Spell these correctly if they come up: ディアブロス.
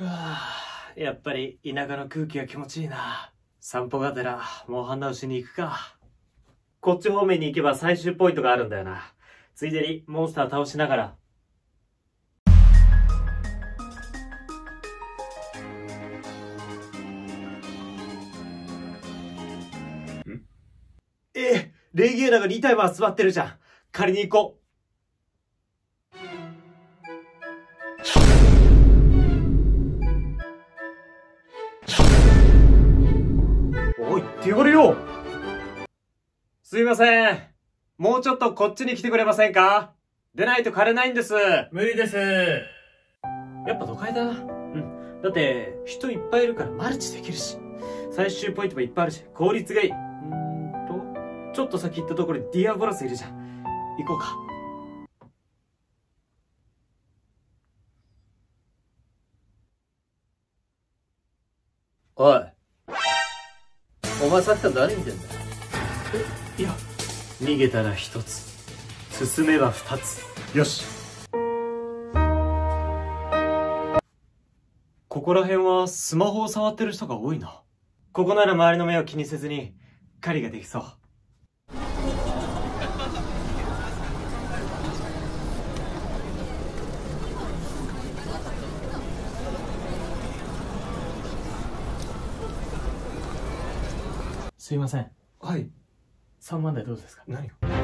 うわぁ、やっぱり田舎の空気が気持ちいいな。散歩がてら、もう判断しに行くか。こっち方面に行けば最終ポイントがあるんだよな。ついでにモンスター倒しながら。ん？レギュラーが2体も座ってるじゃん。借りに行こう。手ごれよ。すいません。もうちょっとこっちに来てくれませんか？でないと枯れないんです。無理です。やっぱ都会だな。うん。だって、人いっぱいいるからマルチできるし。最終ポイントもいっぱいあるし、効率がいい。ちょっと先行ったところにディアボラスいるじゃん。行こうか。おい。お前さっきから何見てんだよ。いや、逃げたら一つ、進めば二つ。よし。ここら辺はスマホを触ってる人が多いな。ここなら周りの目を気にせずに狩りができそう。すいません。はい。3万台どうですか？何を？